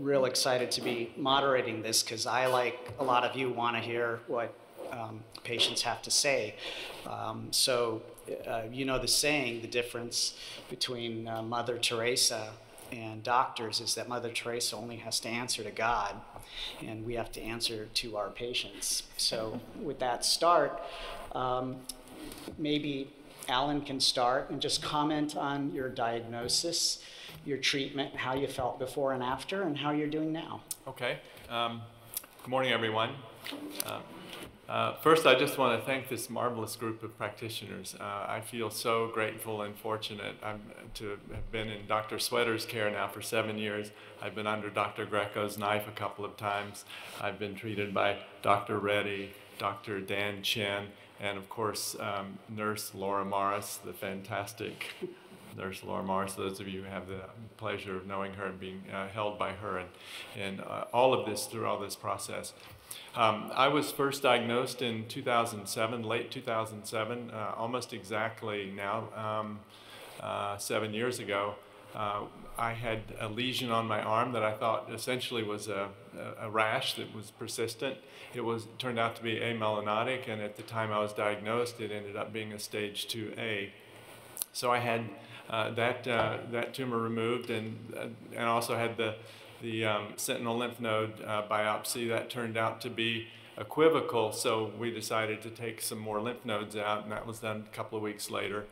real excited to be moderating this because I, like a lot of you, want to hear what patients have to say. You know the saying, the difference between Mother Teresa and doctors is that Mother Teresa only has to answer to God, and we have to answer to our patients. So with that start, maybe Alan can start and just comment on your diagnosis, your treatment, how you felt before and after, and how you're doing now. Okay. Good morning, everyone. First, I just want to thank this marvelous group of practitioners. I feel so grateful and fortunate to have been in Dr. Swetter's care now for 7 years. I've been under Dr. Greco's knife a couple of times. I've been treated by Dr. Reddy, Dr. Dan Chen, and of course, Nurse Laura Morris, the fantastic Nurse Laura Mars, those of you who have the pleasure of knowing her and being held by her and all of this through all this process. I was first diagnosed in 2007, late 2007, almost exactly now, 7 years ago. I had a lesion on my arm that I thought essentially was a rash that was persistent. It turned out to be amelanotic, and at the time I was diagnosed, it ended up being a stage 2A. So I had that tumor removed, and also had the sentinel lymph node biopsy that turned out to be equivocal. So we decided to take some more lymph nodes out, and that was done a couple of weeks later.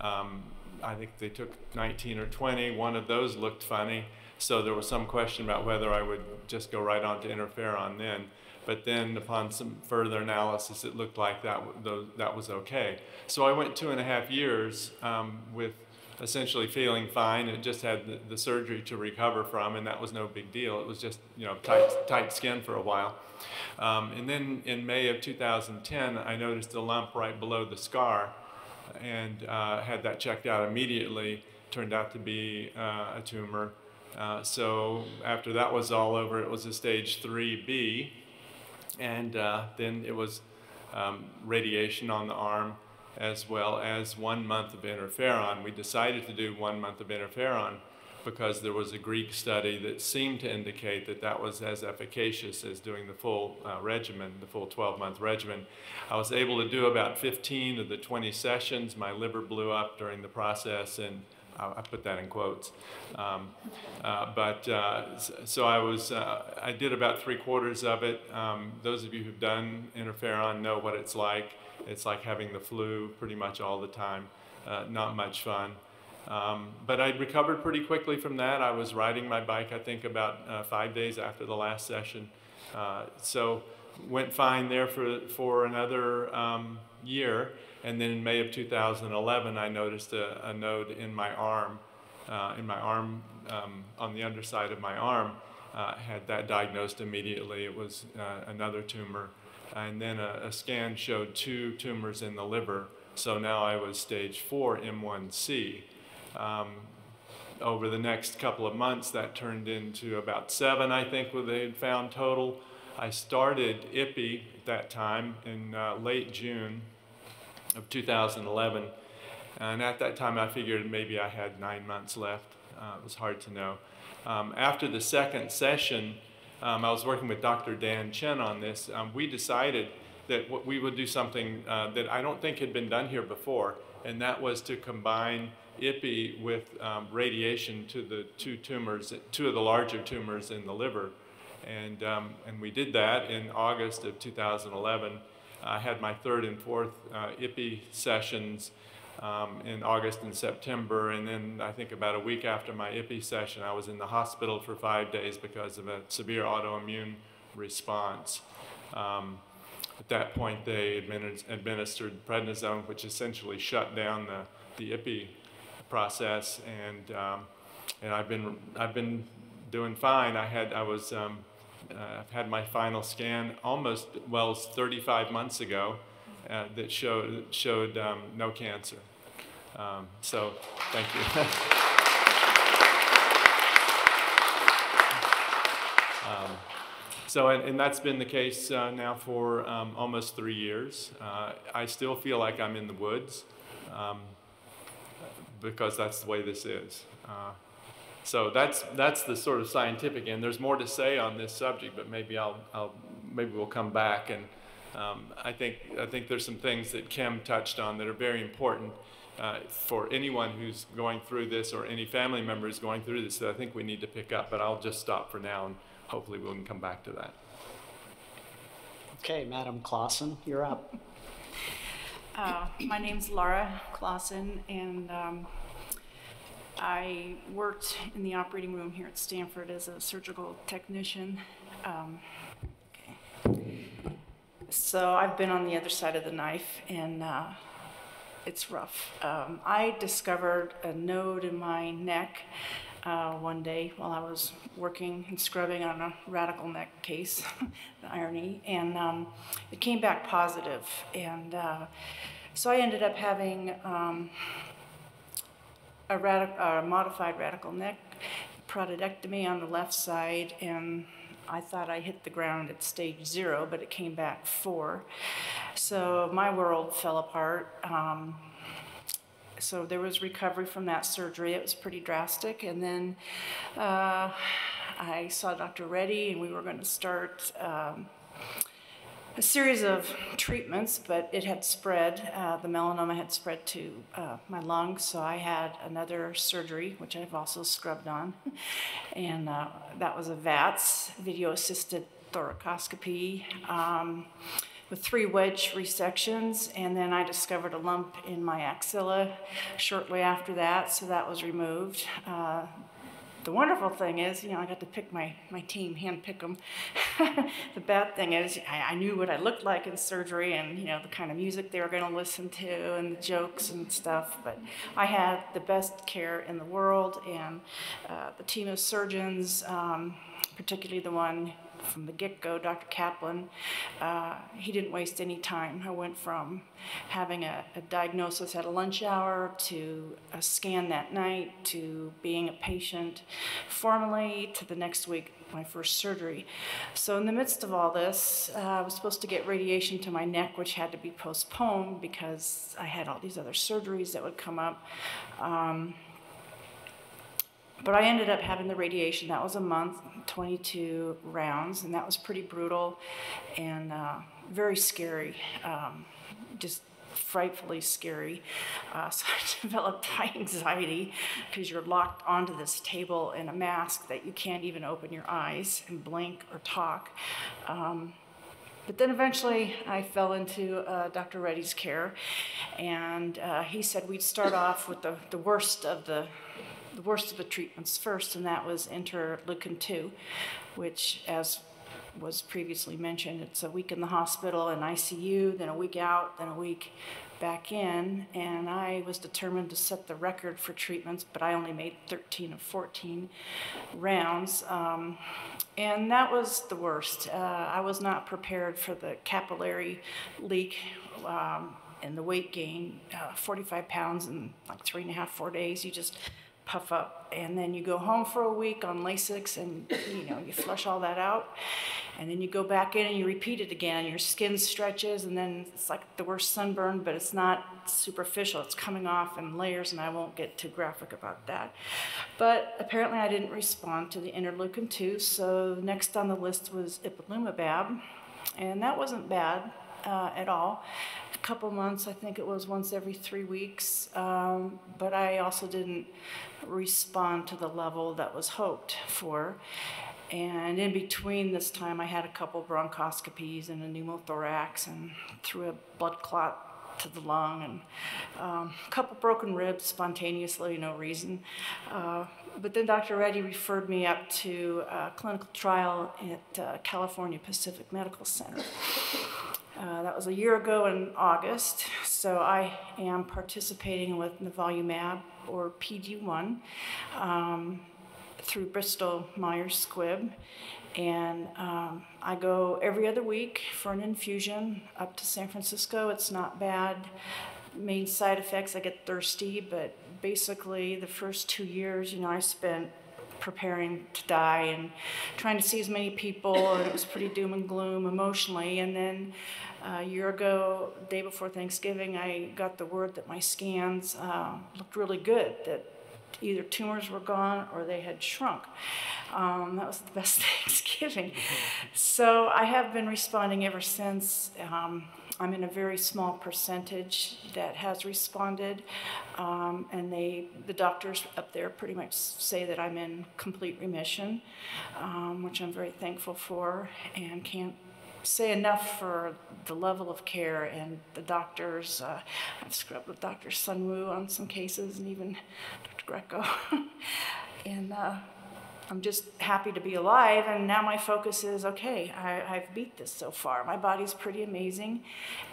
I think they took 19 or 20. One of those looked funny, so there was some question about whether I would just go right on to interferon then. But then upon some further analysis, it looked like that was okay. So I went 2.5 years with essentially feeling fine. It just had the surgery to recover from, and that was no big deal. It was just, you know, tight skin for a while. And then in May of 2010, I noticed a lump right below the scar and had that checked out immediately. Turned out to be a tumor. So after that was all over, it was a stage 3B. And then it was radiation on the arm, as well as 1 month of interferon. We decided to do 1 month of interferon because there was a Greek study that seemed to indicate that that was as efficacious as doing the full regimen, the full 12-month regimen. I was able to do about 15 of the 20 sessions. My liver blew up during the process, and I put that in quotes. So I did about 3/4 of it. Those of you who've done interferon know what it's like. It's like having the flu pretty much all the time. Not much fun. But I recovered pretty quickly from that. I was riding my bike, I think, about 5 days after the last session. So went fine there for another year. And then in May of 2011, I noticed a node in my arm, on the underside of my arm. Had that diagnosed immediately. It was another tumor. And then a scan showed 2 tumors in the liver. So now I was stage 4 M1C. Over the next couple of months, that turned into about 7, I think, where they had found total. I started IPI at that time in late June of 2011, and at that time I figured maybe I had 9 months left. It was hard to know. After the second session, I was working with Dr. Dan Chen on this. We decided that we would do something that I don't think had been done here before, and that was to combine IPI with radiation to the 2 of the larger tumors in the liver. And we did that in August of 2011. I had my 3rd and 4th IPI sessions in August and September, and then I think about a week after my IPI session, I was in the hospital for 5 days because of a severe autoimmune response. At that point, they administered prednisone, which essentially shut down the IPI process, and I've been doing fine. I've had my final scan almost, well, 35 months ago that showed no cancer. So thank you. And that's been the case now for almost 3 years. I still feel like I'm in the woods because that's the way this is. So that's the sort of scientific end. There's more to say on this subject, but maybe we'll come back. And I think there's some things that Kim touched on that are very important for anyone who's going through this or any family member who's going through this that I think we need to pick up. But I'll just stop for now, and hopefully we can come back to that. Okay, Madam Claussen, you're up. My name's Laura Claussen, and I worked in the operating room here at Stanford as a surgical technician. So I've been on the other side of the knife, and it's rough. I discovered a node in my neck one day while I was working and scrubbing on a radical neck case, the irony, and it came back positive. And so I ended up having a modified radical neck, parotidectomy on the left side, and I thought I hit the ground at stage 0, but it came back 4. So my world fell apart. So there was recovery from that surgery. It was pretty drastic. And then I saw Dr. Reddy, and we were going to start a series of treatments, but it had spread. The melanoma had spread to my lungs, so I had another surgery, which I've also scrubbed on. And that was a VATS, video-assisted thoracoscopy, with 3 wedge resections, and then I discovered a lump in my axilla shortly after that, so that was removed. The wonderful thing is, you know, I got to pick my team, handpick them. The bad thing is, I knew what I looked like in surgery, and you know the kind of music they were going to listen to, and the jokes and stuff. But I had the best care in the world, and the team of surgeons, particularly the one from the get-go, Dr. Kaplan, he didn't waste any time. I went from having a diagnosis at a lunch hour to a scan that night to being a patient formally to the next week, my first surgery. So in the midst of all this, I was supposed to get radiation to my neck, which had to be postponed because I had all these other surgeries that would come up. But I ended up having the radiation. That was a month, 22 rounds, and that was pretty brutal and very scary, just frightfully scary. So I developed high anxiety because you're locked onto this table in a mask that you can't even open your eyes and blink or talk. But then eventually I fell into Dr. Reddy's care, and he said we'd start off with the worst of the worst of the treatments first, and that was interleukin 2, which, as was previously mentioned, it's a week in the hospital and ICU, then a week out, then a week back in, and I was determined to set the record for treatments, but I only made 13 of 14 rounds, and that was the worst. I was not prepared for the capillary leak, and the weight gain, 45 pounds in like 3 and a half, 4 days. You just puff up, and then you go home for a week on Lasix, and you know you flush all that out, and then you go back in and you repeat it again, and your skin stretches, and then it's like the worst sunburn, but it's not superficial, it's coming off in layers, and I won't get too graphic about that. But apparently I didn't respond to the interleukin 2, so next on the list was ipilimumab, and that wasn't bad at all. A couple months, I think it was once every 3 weeks, but I also didn't respond to the level that was hoped for. And in between this time, I had a couple bronchoscopies and a pneumothorax, and threw a blood clot to the lung, and a couple broken ribs spontaneously, no reason. But then Dr. Reddy referred me up to a clinical trial at California Pacific Medical Center. That was a year ago in August, so I am participating with Nivolumab, or PD-1, through Bristol Myers Squibb, and I go every other week for an infusion up to San Francisco. It's not bad. Main side effects, I get thirsty, but basically the first 2 years, you know, I spent preparing to die and trying to see as many people, and it was pretty doom and gloom emotionally. And then a year ago, day before Thanksgiving, I got the word that my scans looked really good, that either tumors were gone or they had shrunk. That was the best Thanksgiving. So I have been responding ever since. I'm in a very small percentage that has responded, and the doctors up there pretty much say that I'm in complete remission, which I'm very thankful for, and can't say enough for the level of care and the doctors. I've scrubbed with Dr. Sun Wu on some cases, and even Dr. Greco. And I'm just happy to be alive, and now my focus is, okay, I've beat this so far. My body's pretty amazing,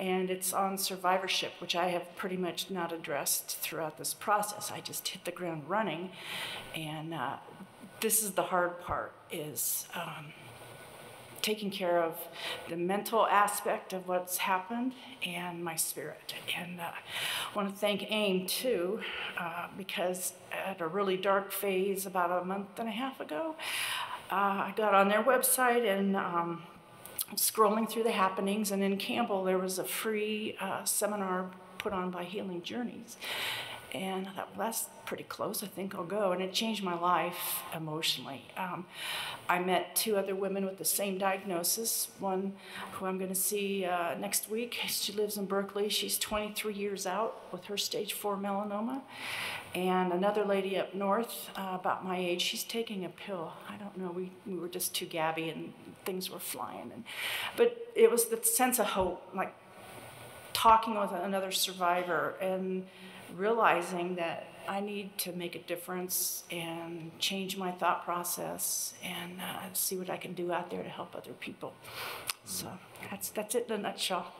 and it's on survivorship, which I have pretty much not addressed throughout this process. I just hit the ground running, and this is the hard part, is taking care of the mental aspect of what's happened and my spirit. And I want to thank AIM too, because at a really dark phase about a month and a half ago, I got on their website and scrolling through the happenings, and in Campbell there was a free seminar put on by Healing Journeys. And I thought, well, that's pretty close. I think I'll go. And it changed my life emotionally. I met two other women with the same diagnosis, one who I'm going to see next week. She lives in Berkeley. She's 23 years out with her stage 4 melanoma. And another lady up north, about my age, she's taking a pill. I don't know. We were just too gabby and things were flying. But it was the sense of hope, like talking with another survivor and realizing that I need to make a difference and change my thought process and see what I can do out there to help other people. So that's it in a nutshell.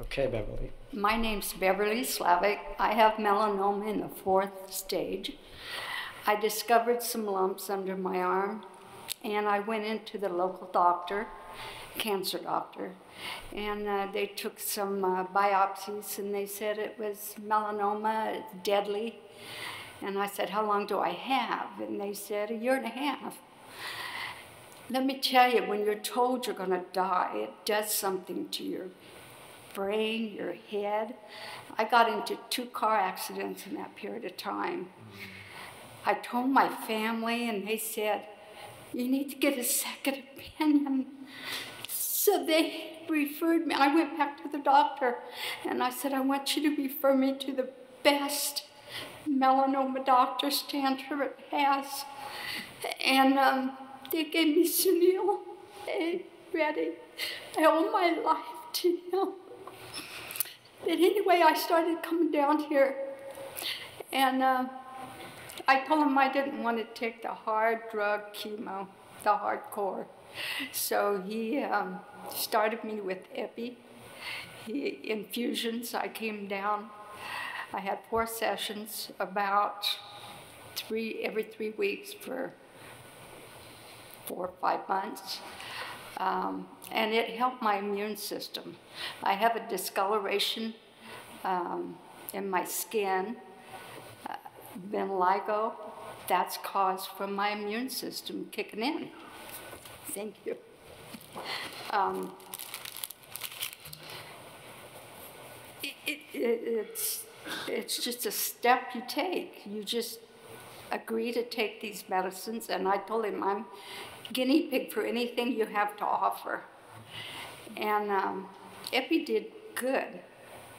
Okay, Beverly. My name's Beverly Slavec. I have melanoma in the 4th stage. I discovered some lumps under my arm, and I went into the local doctor, cancer doctor, and they took some biopsies, and they said it was melanoma, it's deadly. And I said, how long do I have? And they said, 1.5 years. Let me tell you, when you're told you're gonna die, it does something to your brain, your head. I got into 2 car accidents in that period of time. I told my family, and they said, you need to get a second opinion. So they referred me. I went back to the doctor, and I said, I want you to refer me to the best melanoma doctor Stanford has. And they gave me Sunil Reddy. I owe my life to him. But anyway, I started coming down here, and I told him I didn't want to take the hard drug chemo, the hardcore. So he started me with epi, infusions. I came down. I had 4 sessions, about every 3 weeks for 4 or 5 months. And it helped my immune system. I have a discoloration in my skin. Vitiligo, that's caused from my immune system kicking in. Thank you. It's just a step you take. You just agree to take these medicines, and I told him I'm guinea pig for anything you have to offer. And epi did good.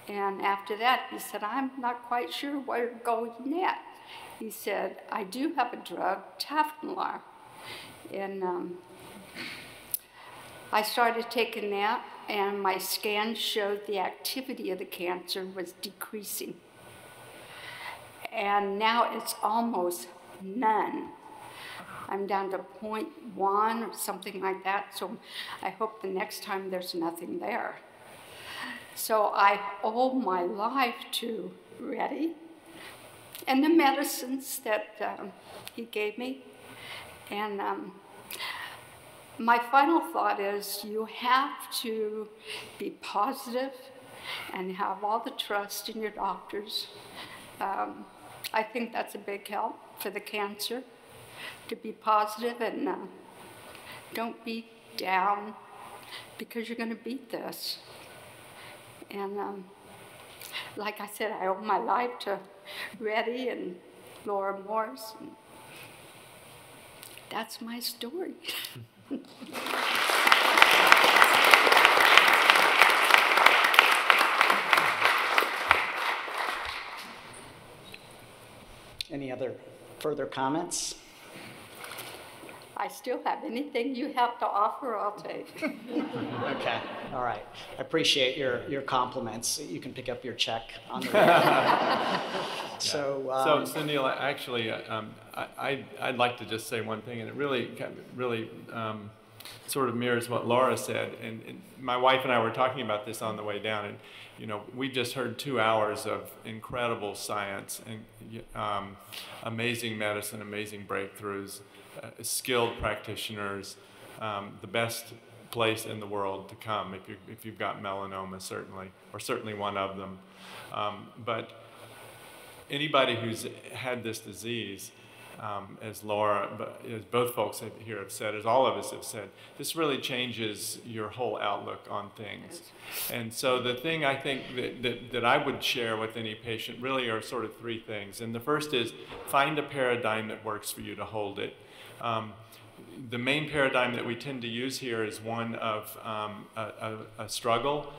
And after that, he said, I'm not quite sure where to go yet. He said, I do have a drug, Tafinlar. And I started taking that, and my scan showed the activity of the cancer was decreasing. And now it's almost none. I'm down to 0.1 or something like that, so I hope the next time there's nothing there. So I owe my life to Reddy and the medicines that he gave me. And my final thought is you have to be positive and have all the trust in your doctors. I think that's a big help for the cancer, to be positive and don't be down. because you're going to beat this. And like I said, I owe my life to Reddy and Laura Morris. And that's my story. Any other further comments? I still have anything you have to offer, I'll take. Okay, all right. I appreciate your compliments. You can pick up your check on the So Sunil, actually, I'd like to just say one thing, and it really sort of mirrors what Laura said. And my wife and I were talking about this on the way down, and you know, we just heard 2 hours of incredible science and amazing medicine, amazing breakthroughs, skilled practitioners, the best place in the world to come if you've got melanoma, certainly, or certainly one of them. But anybody who's had this disease, as Laura, as both folks here have said, as all of us have said, this really changes your whole outlook on things. And so the thing I think that I would share with any patient really are sort of three things. And the first is find a paradigm that works for you to hold it. The main paradigm that we tend to use here is one of a struggle.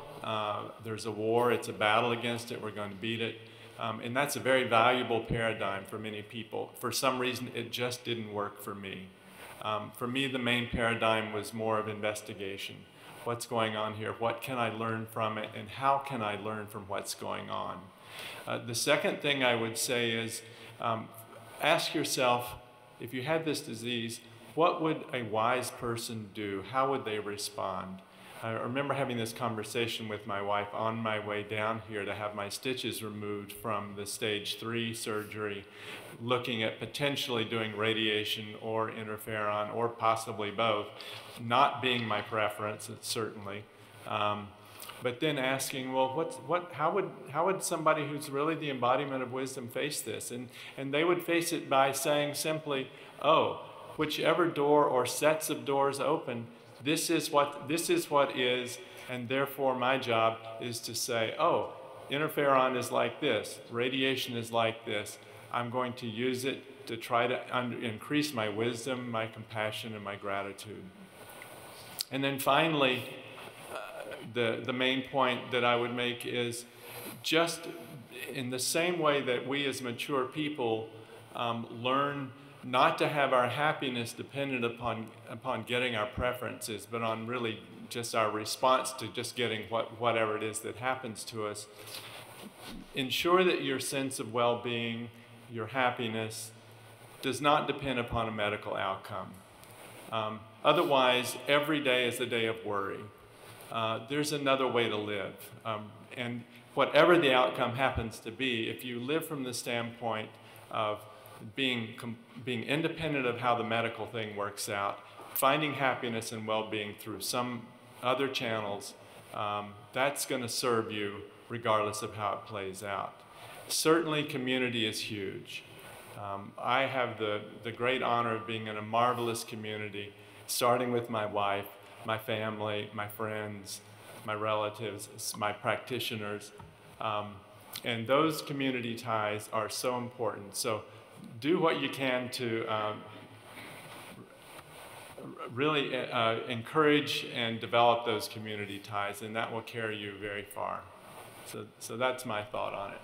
There's a war, it's a battle against it, we're going to beat it. And that's a very valuable paradigm for many people. For some reason, it just didn't work for me. For me, the main paradigm was more of investigation. What's going on here? What can I learn from it? And how can I learn from what's going on? The second thing I would say is ask yourself, if you had this disease, what would a wise person do? How would they respond? I remember having this conversation with my wife on my way down here to have my stitches removed from the stage 3 surgery, looking at potentially doing radiation or interferon or possibly both, not being my preference, certainly. But then asking, well, how would somebody who's really the embodiment of wisdom face this? And they would face it by saying simply, oh, whichever door or sets of doors open, this is what is, and therefore my job is to say, oh, interferon is like this, radiation is like this. I'm going to use it to try to increase my wisdom, my compassion, and my gratitude. And then finally, the main point that I would make is just in the same way that we as mature people learn not to have our happiness dependent upon getting our preferences, but on really just our response to just getting whatever it is that happens to us. Ensure that your sense of well-being, your happiness, does not depend upon a medical outcome. Otherwise, every day is a day of worry. There's another way to live. And whatever the outcome happens to be, if you live from the standpoint of being independent of how the medical thing works out, finding happiness and well-being through some other channels, that's going to serve you regardless of how it plays out. Certainly, community is huge. I have the great honor of being in a marvelous community, starting with my wife, my family, my friends, my relatives, my practitioners. And those community ties are so important. So do what you can to really encourage and develop those community ties, and that will carry you very far. So that's my thought on it.